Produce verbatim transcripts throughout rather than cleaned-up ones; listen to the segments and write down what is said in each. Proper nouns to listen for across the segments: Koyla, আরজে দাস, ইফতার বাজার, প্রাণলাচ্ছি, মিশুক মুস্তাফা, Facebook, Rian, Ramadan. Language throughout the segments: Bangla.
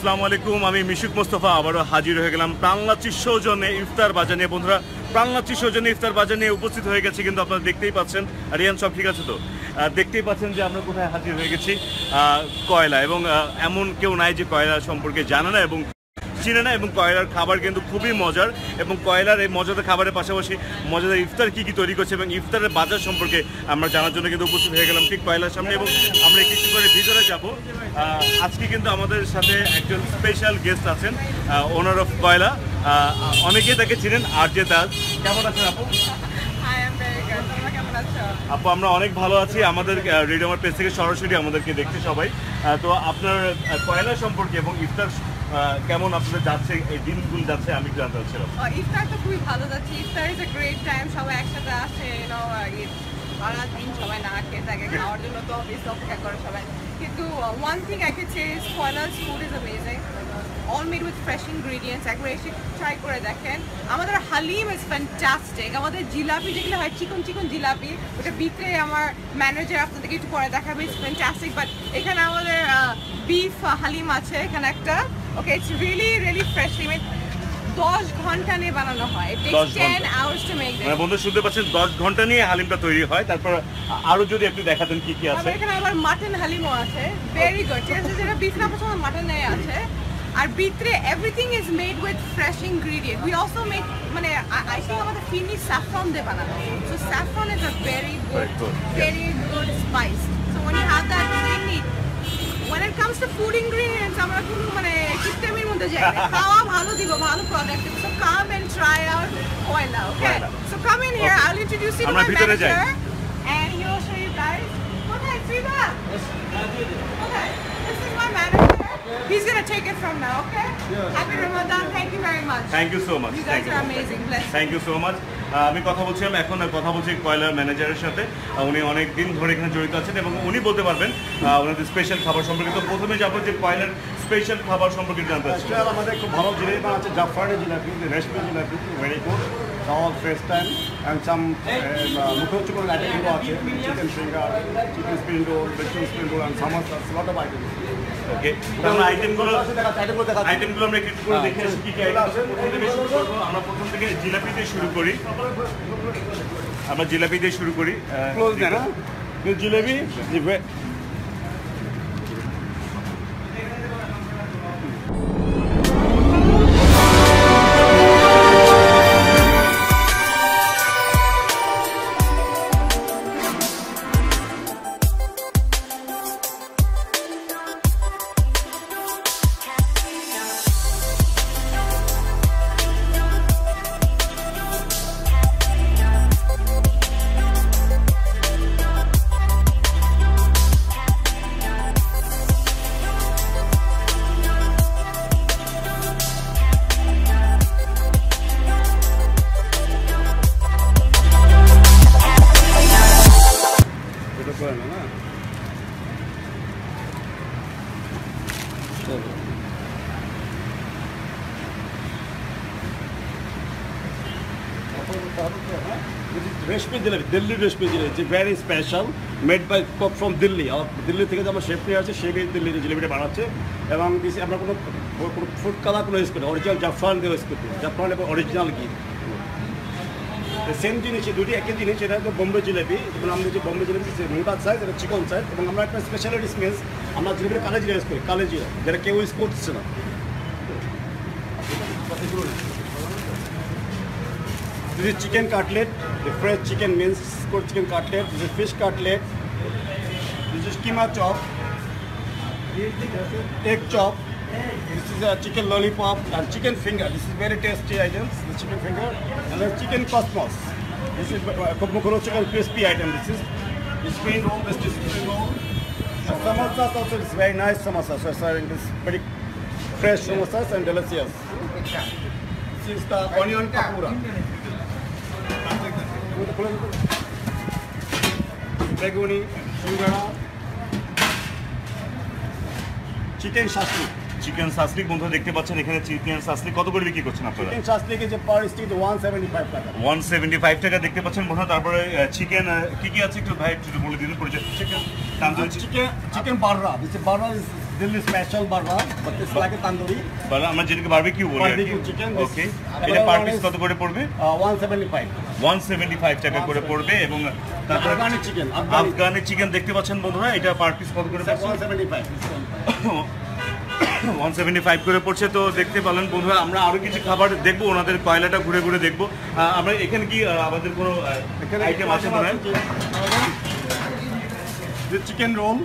আসসালামু আলাইকুম আমি মিশুক মুস্তাফা আবারও হাজির হয়ে গেলাম প্রাণলাচি সৌজনে ইফতার বাজার নিয়ে। বন্ধুরা প্রাণলাচি সৌজনে ইফতার বাজার নিয়ে উপস্থিত হয়ে গেছি, কিন্তু আপনারা দেখতেই পাচ্ছেন রিয়ান সব ঠিক আছে তো দেখতেই পাচ্ছেন যে আমরা কোথায় হাজির হয়ে গেছি কয়লা, এবং এমন কেউ নাই যে কয়লা সম্পর্কে জানে না এবং চিনে না। এবং কয়লার খাবার কিন্তু খুবই মজার, এবং কয়লার এই মজাদার খাবারের পাশাপাশি মজাদার ইফতার কী কী তৈরি করছে এবং ইফতারের বাজার সম্পর্কে আমরা জানার জন্য কিন্তু উপস্থিত হয়ে গেলাম ঠিক কয়লার সামনে। এবং আমরা কিছু করে ভিতরে যাব। আজকে কিন্তু আমাদের সাথে একজন স্পেশাল গেস্ট আছেন, ওনার অফ কয়লা, অনেকেই তাকে চিনেন আরজে দাস। কেমন আছেন আপু? আপু আমরা অনেক ভালো আছি, আমাদের রিডমার পেজ থেকে সরাসরি আমাদেরকে দেখছে সবাই। তো আপনার কয়লা সম্পর্কে এবং ইফতার কেমন আপনাদের যাচ্ছে, এই দিনগুলো যাচ্ছে আমি জানতে চাচ্ছিলাম। ইফতার তো খুবই ভালো যাচ্ছে, ইফতার ইজ আ গ্রেট টাইম, সবাই একসাথে আসে, নাও ঈদ সারা দিন সবাই না খেয়ে থাকে, খাওয়ার জন্য তো অফিস অপেক্ষা করে সবাই। কিন্তু one thing I can say is Koyla's food is amazing, all made with fresh ingredients. একবার এসে ট্রাই করে দেখেন। আমাদের হালিম ইজ ফ্যান্টাস্টিক, আমাদের জিলাপি যেগুলো হয় চিকন চিকন জিলাপি, ওটা বিক্রে আমার ম্যানেজার আপনাদেরকে একটু পরে দেখাবে, ইটস ফ্যান্টাস্টিক। বাট এখানে আমাদের বিফ হালিম আছে এখানে একটা, okay it's really really freshly made, দশ ঘন্টা নিয়ে বানানো হয়, it takes ten hours to make. মানে বন্ধুরা শুনতে পাচ্ছেন, দশ ঘন্টা নিয়ে হালিমটা তৈরি হয়। তারপর আরো যদি একটু দেখাতেন কি কি আছে। এখানে আবার মাটন হালিমও আছে, ভেরি গুড। যেটা বিফ না পছন্দ মাটন নেই আছে। আর ভিতরে everything is made with fresh ingredient. We also make, মানে আই থিঙ্ক আমাদের ফিনি স্যাফরন দিয়ে বানানো, so saffron is a very good very good spice. So when you have that ফিনি when it comes to food ingredients, আমরা খুব মানে সিস্টেমের মধ্যে যাই, খাওয়া ভালো দিব ভালো product. So come and try out Koyla, okay so come in here, I will introduce you to my manager and he will show you guys. কোথায় ফিবা? কোথায়? This is my manager, he's going to take it from now, okay? Yeah. Happy Ramadan, thank you very much. Thank you so much. You guys thank are you amazing, bless. Thank you so much. আমি কথা বলছিলাম, এখন কথা বলছি কয়লার ম্যানেজারের সাথে, উনি অনেক দিন ধরে এখানে জড়িত আছেন এবং উনি বলতে পারবেন ওনাদের স্পেশাল খাবার সম্পর্কে। তো প্রথমে যাবো যে কয়লার স্পেশাল খাবার সম্পর্কে জানতে চাচ্ছি। আমাদের খুব ভালো জিলাপি আছে, জাফরানি জিলাপি, রেশমি জিলাপি, very good, all fresh time and some mukhachukon item আছে, chicken finger, chicken spring roll, vegetable spring roll and samosa, lot of items. Okay, আমরা আইটেম গুলো আইটেম গুলো দেখা আইটেম গুলো আমরা একটু করে দেখি কি কি আইটেম আছে। প্রথমে বেশি করব, আমরা প্রথম থেকে জিলাপি দিয়ে শুরু করি, আমরা জিলাপি দিয়ে শুরু করি। ক্লোজ দেন না জিলাপি, রেশমি জিলাপি, দিল্লি রেশমি জিলাপি, very special, made by cook from Delhi. আর দিল্লি থেকে যে আমার শেফ নিয়ে আছে, সে দিল্লির জিলাপিটা বানাচ্ছে। এবং আমরা কোনো কোনো ফুড কালার কোনো ইউজ করি, অরিজিনাল জাফরান দিয়ে ইউজ করি, জাফরান এবং অরিজিনাল ঘি, সেম জিনিস দুটি একই জিনিস। এটা হচ্ছে বোম্বে জিলাপি, এবং আমরা যে বোম্বে জিলাপি মোটা সাইজ, এটা চিকন সাইজ। এবং আমরা একটা স্পেশালিটি স্মেস, আমরা জিলাপিটা কালো জিরা ইউজ করি, কালো জিরা যেটা কেউ ইউজ করছে না। This is chicken cutlet, the fresh chicken minced cooked chicken cutlet, this is fish cutlet, this is keema chop, egg chop, this is a chicken lollipop and chicken finger. This is very tasty items, the chicken finger, and the chicken cosmos. This is kokoro chicken crispy item. This is the spring roll, this is spring roll. The samosas also is very nice samosas. So serving this very fresh samosas and delicious. This is the onion pakora. Beguni, shingara, chicken shashlik, chicken shashlik. বন্ধুরা দেখতে পাচ্ছেন এখানে চিকেন শাশলিক কত করে বিক্রি করছেন আপনারা? চিকেন শাশলিকে যে পার স্টিক একশো পঁচাত্তর টাকা, একশো পঁচাত্তর টাকা দেখতে পাচ্ছেন বন্ধুরা। তারপরে চিকেন কি কি আছে একটু ভাই একটু বলে দিন পরিচয়। Chicken chicken chicken barra, this barra Delhi special burger बत्तीस लाख तंदूरी बर्गर আমরা যেটাকে বারবিকিউ বলি বারবিকিউ চিকেন ওকে এটা পার পিস কত করে পড়বে one seventy-five one seventy-five টাকা করে পড়বে এবং তারপরে আফগানি চিকেন আফগানি চিকেন দেখতে পাচ্ছেন বন্ধুরা এটা পার পিস কত করে পড়ছে one seventy-five করে পড়ছে তো দেখতে পেলেন বন্ধুরা আমরা আরো কিছু খাবার দেখব ওনাদের কয়লাটা ঘুরে ঘুরে দেখব আমরা এখানে কি আমাদের কোনো আইটেম আছে বলেন চিকেন রোল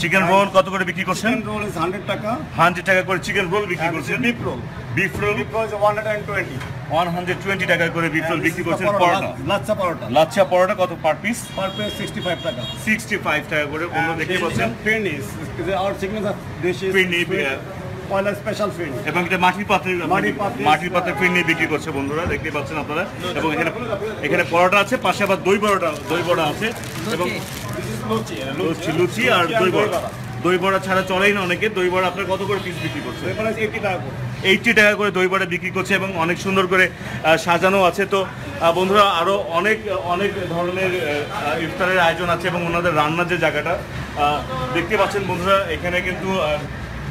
চিকেন রোল কত করে বিক্রি করছেন chicken roll is one hundred টাকা one hundred টাকা করে চিকেন রোল বিক্রি করছেন beef roll beef roll is one twenty one twenty টাকা করে বিফ রোল বিক্রি করছেন পরোটা লাচ্ছা পরোটা লাচ্ছা পরোটা কত per piece per piece sixty-five টাকা sixty-five টাকা করে অন্য দেখতে পাচ্ছেন ফিনিস আর সিগনেচার ডিশ ফিনিস কয়লা স্পেশাল ফিনিস এবং এটা মাটির পাত্রে মাটির পাত্রে ফিনিস বিক্রি করছে বন্ধুরা দেখতে পাচ্ছেন আপনারা এবং এখানে এখানে পরোটা আছে পাশে আবার দই বড়া দই বড়া আছে এবং লুচি লুচি লুচি আর দই বড়া দই বড়া ছাড়া চলেই না অনেকে দই বড়া আপনারা কত করে পিস বিক্রি করছেন দই বড়া eighty টাকা eighty টাকা করে দই বড়া বিক্রি করছে এবং অনেক সুন্দর করে সাজানো আছে তো বন্ধুরা আরো অনেক অনেক ধরনের ইফতারের আয়োজন আছে এবং ওনাদের রান্নার যে জায়গাটা দেখতে পাচ্ছেন বন্ধুরা এখানে কিন্তু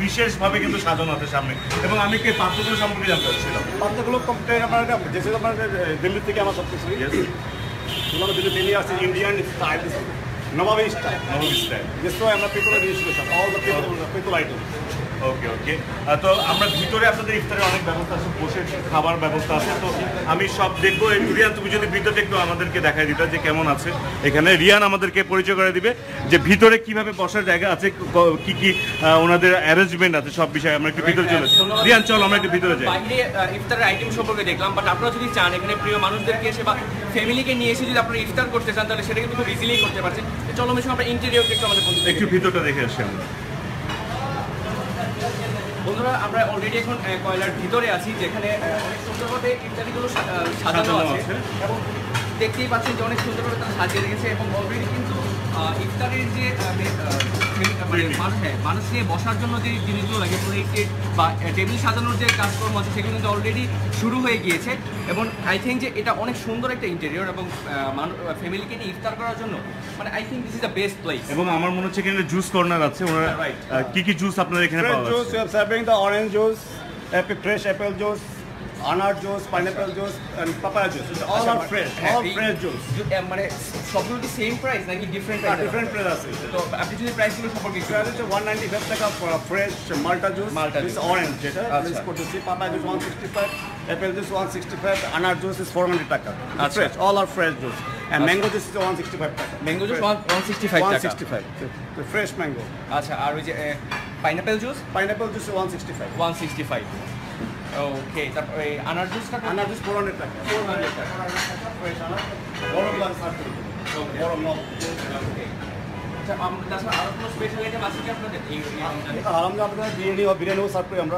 বিশেষ ভাবে কিন্তু সাজানো আছে সামনে এবং আমি কি পাত্রগুলো সম্পর্কে জানতে চাচ্ছিলাম পাত্রগুলো কমপ্লিট আপনারা যেটা আপনারা দিল্লি থেকে আমার সবকিছু আপনারা দিল্লি থেকে আসছে Indian style Nawabi style. Nawabi style. This way, we people are used to it. All the people, people items. Okay, okay. So, আমরা ভিতরে আপনাদের ইফতারের অনেক ব্যবস্থা আছে, বসের খাবার ব্যবস্থা আছে। তো আমি সব দেখবো। রিয়ান তুমি যদি ভিতরে একটু আমাদেরকে দেখাই দিতা যে কেমন আছে। এখানে রিয়ান আমাদেরকে পরিচয় করে দিবে যে ভিতরে কিভাবে বসার জায়গা আছে, কি কি ওনাদের অ্যারেঞ্জমেন্ট আছে সব বিষয়ে আমরা একটু ভিতরে চলে যাই। রিয়ান চল আমরা একটু ভিতরে যাই। বাইরে ইফতারের আইটেম সম্পর্কে দেখলাম, বাট আপনারা যদি চান এখানে প্রিয় মানুষদেরকে এসে বা ফ্যামিলিকে নিয়ে এসে যদি আপনারা ইফতার করতে চান তাহলে সেটা কিন্তু খুব ইজিলি করতে পারছেন। চলো মিশু আমরা ইন্টেরিয়রটা একটু আমাদের বন্ধুরা একটু ভিতরটা দেখে আসি আমরা বন্ধুরা আমরা অলরেডি এখন কয়লার ভিতরে আছি যেখানে অনেক সুন্দরভাবে ইত্যাদিগুলো সাজানো আছে এবং দেখতেই পাচ্ছেন যে অনেক সুন্দরভাবে তারা সাজিয়ে রেখেছে এবং অলরেডি কিন্তু ইফতারের যে মানুষ নিয়ে বসার জন্য যে জিনিসগুলো লাগে প্লেট বা টেবিল সাজানোর যে কাজকর্ম আছে সেগুলো কিন্তু অলরেডি শুরু হয়ে গিয়েছে এবং আই থিঙ্ক যে এটা অনেক সুন্দর একটা ইন্টেরিয়র এবং ফ্যামিলিকে নিয়ে ইফতার করার জন্য মানে I think this is the best place এবং আমার মনে হচ্ছে এখানে জুস কর্নার আছে ওনারা কি কি জুস আপনারা এখানে পাওয়া যাচ্ছে juice you are serving the orange juice apple fresh apple juice আনার juice pineapple juice and papaya juice all are fresh all fresh juice মানে সবগুলো কি সেম প্রাইস নাকি ডিফারেন্ট প্রাইস ডিফারেন্ট প্রাইস আছে তো আপনি যদি প্রাইসগুলো সম্পর্কে একটু জানেন তো one ninety-five টাকা ফ্রেশ মাল্টা জুস ইজ অরেঞ্জ যেটা প্লিজ করতে C papaya juice one sixty-five apple juice one sixty-five আনার জুস ইজ four hundred টাকা fresh all are fresh juice and mango juice is one sixty-five টাকা ম্যাঙ্গো জুস one sixty-five টাকা one sixty-five তো ফ্রেশ ম্যাঙ্গো আচ্ছা আর ওই যে pineapple juice pineapple juice one sixty-five one sixty-five okay তারপরে আনার জুসটা আনার জুস four hundred টাকা four hundred টাকা ফ্রেশ আনার বড় গ্লাস আছে ওকে বড় মগ ওকে আচ্ছা আমরা দাসা আর কোনো স্পেশাল আইটেম আছে কি আপনাদের এই আমরা আপনাদের বিরিয়ানি ও বিরিয়ানি ও সার্ভ করি আমরা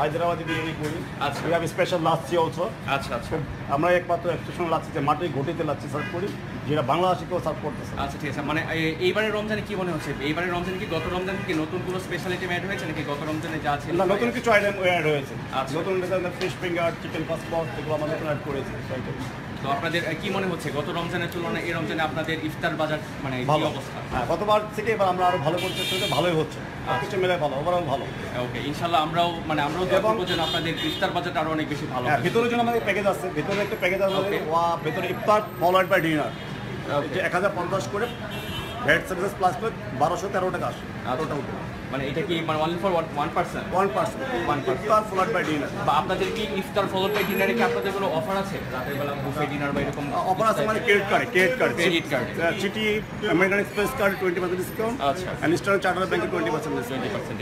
হায়দ্রাবাদি বিরিয়ানি করি আচ্ছা উই হ্যাভ স্পেশাল লাচ্ছি অলসো আচ্ছা আচ্ছা আমরা একমাত্র এক্সট্রাশন লাচ্ছি যে মাটির ঘটিতে লাচ্ছি সার্ভ করি যেটা বাংলাদেশে কেউ সার্ভ করতেছে আচ্ছা ঠিক আছে মানে এইবারে রমজানে কি মনে হচ্ছে এইবারে রমজানে কি গত রমজান থেকে নতুন কোনো স্পেশাল আইটেম অ্যাড হয়েছে নাকি গত রমজানে যা আছে না নতুন কিছু আইটেম অ্যাড হয়েছে আচ্ছা নতুন যেটা ফিশ ফিঙ্গার চিকেন পাসপোর্ট এগুলো আমরা অ্যাড করেছি তো আপনাদের কি মনে হচ্ছে গত রমজানের তুলনায় এই রমজানে আপনাদের ইফতার বাজার মানে কি অবস্থা হ্যাঁ গতবার থেকে এবার আমরা আরো ভালো করতে চাই তো ভালোই হচ্ছে কিছু মেলায় ভালো ওভারঅল ভালো ওকে ইনশাআল্লাহ আমরাও মানে আমরাও দেখব যে আপনাদের ইফতার বাজারটা আরো অনেক বেশি ভালো হবে ভিতরে জন্য আমাদের প্যাকেজ আছে ভিতরে একটা প্যাকেজ আছে ওয়া ভিতরে ইফতার ফলোড বাই ডিনার এটা one thousand fifty করে হেড সার্ভিস প্লাস করে twelve thirteen টাকা আসে আর ওটা উঠে মানে এটা কি মানে only for one person one person one person followed by dinner বা আপনাদের কি ইফতার followed by dinner এ কি আপনাদের কোনো অফার আছে রাতের বেলা বুফে ডিনার বা এরকম অফার আছে মানে credit card credit card credit card Citi American Express card twenty percent discount আচ্ছা এন্ড ইস্টার্ন চার্টার ব্যাংকে twenty percent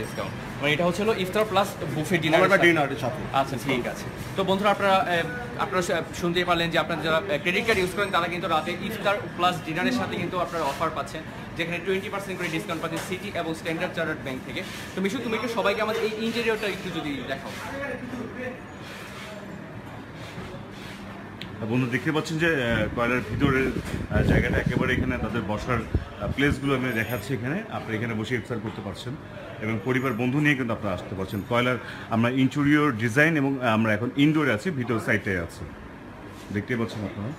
ডিসকাউন্ট মানে এটা হচ্ছে হলো ইফতার প্লাস বুফে ডিনার বা ডিনারের সাথে আচ্ছা ঠিক আছে তো বন্ধুরা আপনারা আপনারা শুনতেই পারলেন যে আপনারা যারা ক্রেডিট কার্ড ইউজ করেন তারা কিন্তু রাতে ইফতার প্লাস ডিনারের সাথে কিন্তু আপনারা অফার পাচ্ছেন যেখানে টোয়েন্টি পার্সেন্ট করে ডিসকাউন্ট পাচ্ছেন সিটি এবং স্ট্যান্ডার্ড চার্টার্ড ব্যাংক থেকে তো মিশু তুমি একটু সবাইকে আমাদের এই ইন্টেরিয়রটা একটু যদি দেখাও বন্ধুরা দেখতে পাচ্ছেন যে কয়লার ভিতরের জায়গাটা একেবারে এখানে তাদের বসার প্লেসগুলো আমি দেখাচ্ছি এখানে আপনারা এখানে বসে ইফতার করতে পারছেন এবং পরিবার বন্ধু নিয়ে কিন্তু আপনারা আসতে পারছেন কয়লার আমরা ইন্টেরিয়র ডিজাইন এবং আমরা এখন ইনডোরে আছি ভিতর সাইডটায় আছি দেখতে পাচ্ছেন আপনারা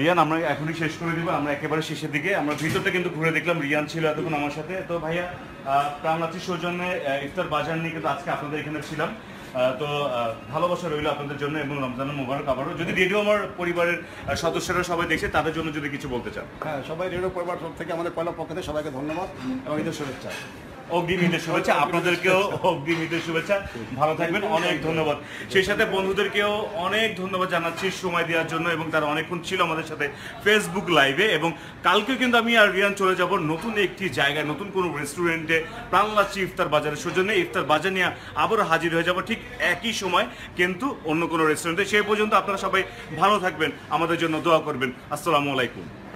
রিয়ান আমরা এখনই শেষ করে দিব। আমরা একেবারে শেষের দিকে আমরা ভিতরটা কিন্তু ঘুরে দেখলাম, রিয়ান ছিল এতক্ষণ আমার সাথে। তো ভাইয়া প্রাণনাথী সৌজন্যে ইফতার বাজার নিয়ে কিন্তু আজকে আপনাদের এখানে ছিলাম, তো ভালোবাসা রইল আপনাদের জন্য এবং রমজানের মোবারক। আবারও যদি রেডিও আমার পরিবারের সদস্যরা সবাই দেখে তাদের জন্য যদি কিছু বলতে চান। হ্যাঁ, সবাই রেডিও পরিবার থেকে আমাদের পয়লা পক্ষ থেকে সবাইকে ধন্যবাদ এবং ঈদের শুভেচ্ছা, অগ্রিম ঈদের শুভেচ্ছা। আপনাদেরকেও অগ্রিম ঈদের শুভেচ্ছা, ভালো থাকবেন, অনেক ধন্যবাদ। সেই সাথে বন্ধুদেরকেও অনেক ধন্যবাদ জানাচ্ছি সময় দেওয়ার জন্য, এবং তারা অনেকক্ষণ ছিল আমাদের সাথে ফেসবুক লাইভে। এবং কালকে কিন্তু আমি আর রিয়ান চলে যাব নতুন একটি জায়গায়, নতুন কোনো রেস্টুরেন্টে, প্রাণলাচ্ছি ইফতার বাজারের সৌজন্যে। ইফতার বাজার নিয়ে আবারও হাজির হয়ে যাব ঠিক একই সময়, কিন্তু অন্য কোনো রেস্টুরেন্টে। সেই পর্যন্ত আপনারা সবাই ভালো থাকবেন, আমাদের জন্য দোয়া করবেন। আসসালামু আলাইকুম।